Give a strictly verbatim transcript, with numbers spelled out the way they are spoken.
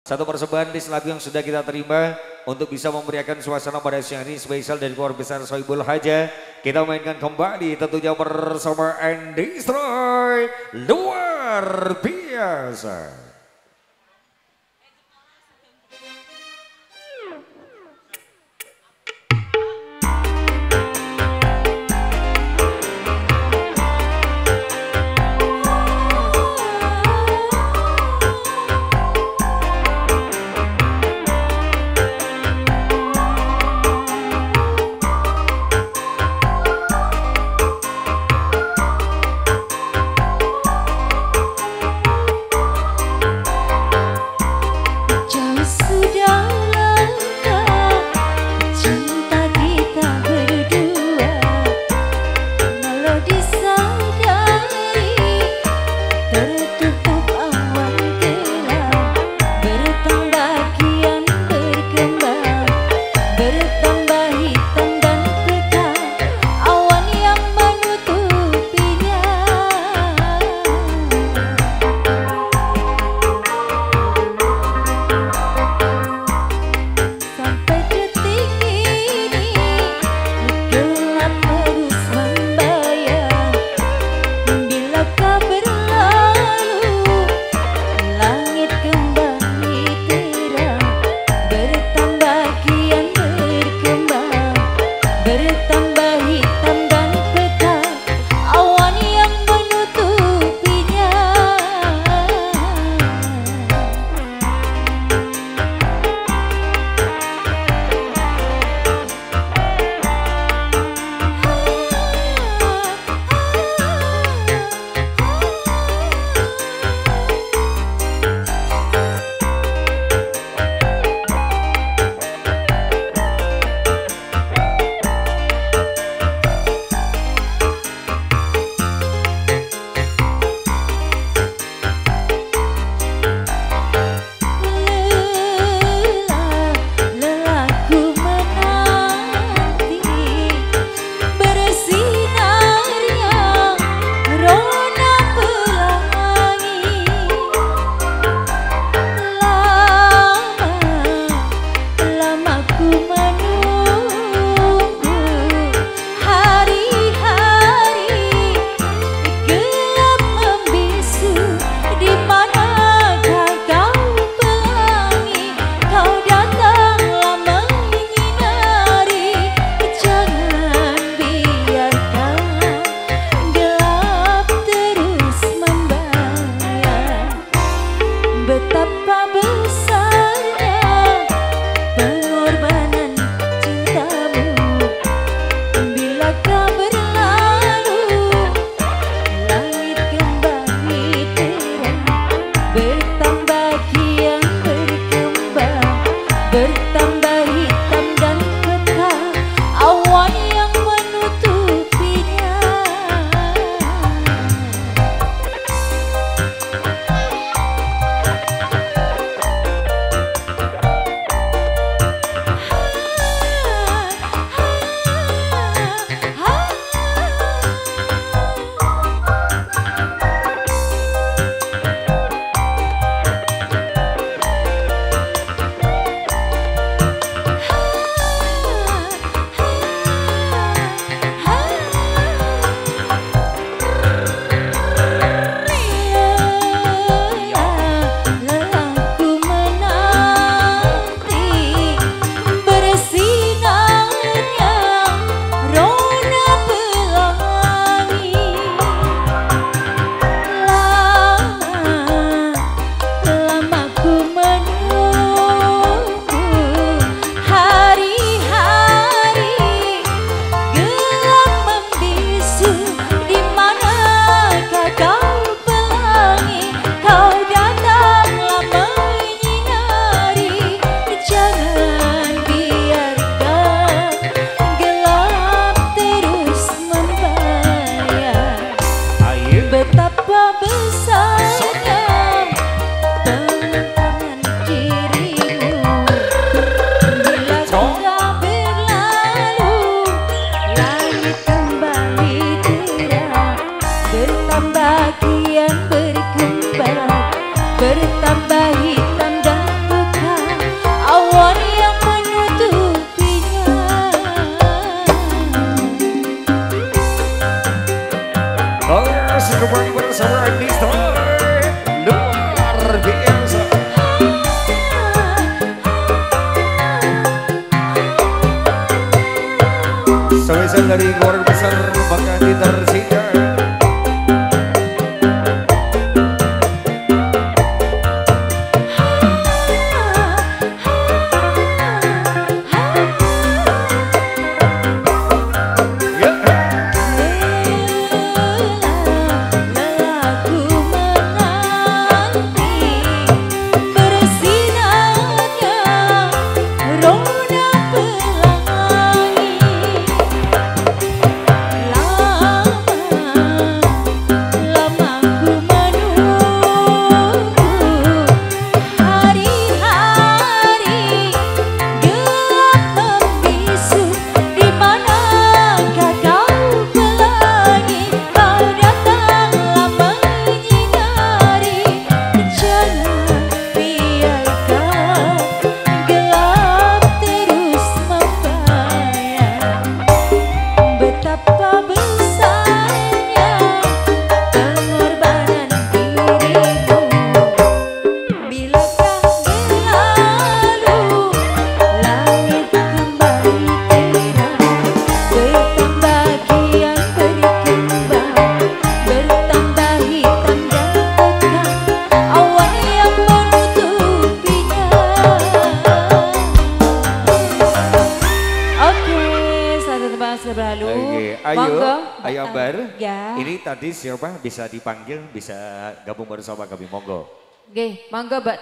Satu persembahan bis lagu yang sudah kita terima untuk bisa memeriahkan suasana pada siang ini spesial dari keluarga besar Sohibul Haja. Kita mainkan kembali tentunya bersama NDISTROY luar biasa. dari luar besar bahkan ditersingkap. Oke, ayo, ayo Ambar. Ya. Ini tadi siapa bisa dipanggil, bisa gabung bersama kami, monggo. Oke, monggo Mbak.